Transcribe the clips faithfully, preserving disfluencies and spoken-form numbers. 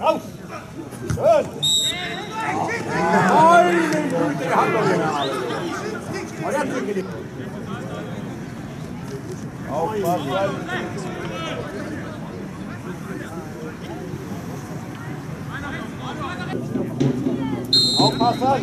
Raus! Schön! Meine Güte, der hat doch gerade. Aufpassen! Aufpassen!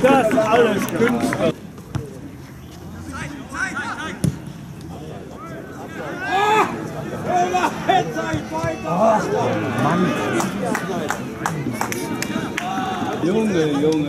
Das ist alles Künstler. Junge, Junge, Junge, Junge.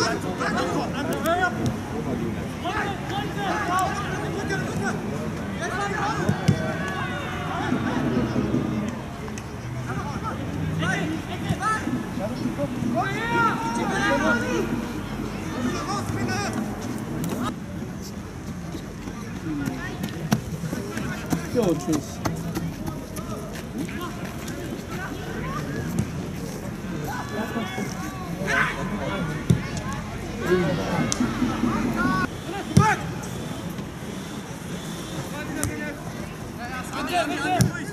Thank you. Jo, tschüss. Bitte, bitte!